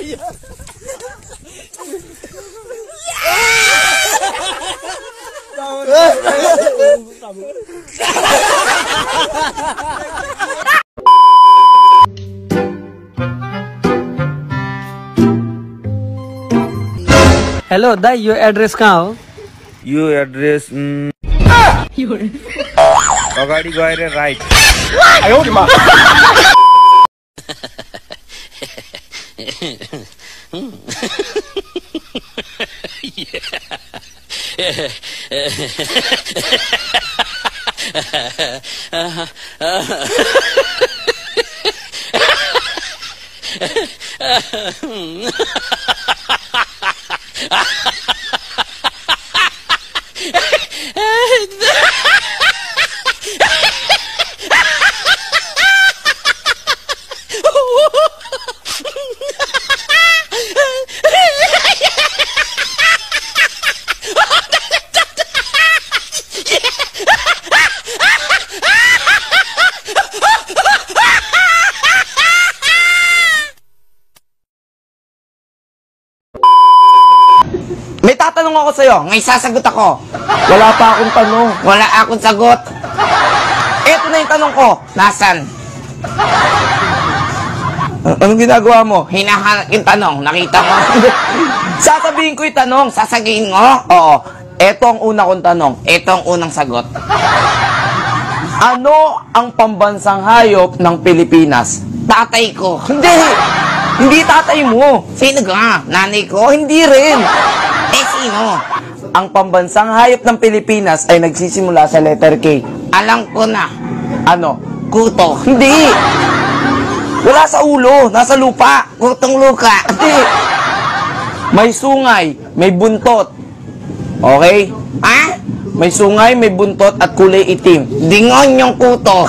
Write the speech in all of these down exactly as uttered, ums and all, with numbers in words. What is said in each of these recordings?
iya. Hello, da your address kaha ho? Your address mm, ah! Your agadi gaire right. Ayo ma. May tatanong ako sa'yo, ngayon sasagot ako. Wala pa akong tanong. Wala akong sagot. Eto na yung tanong ko, nasan? Anong ginagawa mo? Hinahanap yung tanong, nakita mo. Sasabihin ko yung tanong, sasagihin mo. Oo, eto ang una kong tanong, eto ang unang sagot. Ano ang pambansang hayop ng Pilipinas? Tatay ko. Hindi! Hindi tatay mo. Sino ka? Nanay ko? Hindi rin. Eh, sino? Ang pambansang hayop ng Pilipinas ay nagsisimula sa letter K. Alam ko na. Ano? Kuto. Hindi. Wala sa ulo. Nasa lupa. Kutong luka. Hindi. May sungay. May buntot. Okay? Ha? May sungay, may buntot, at kulay itim. Dingon yung kuto.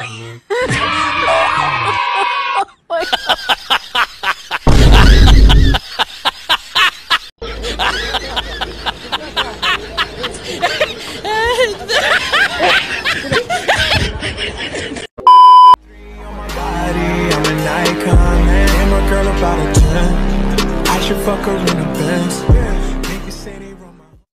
Oh,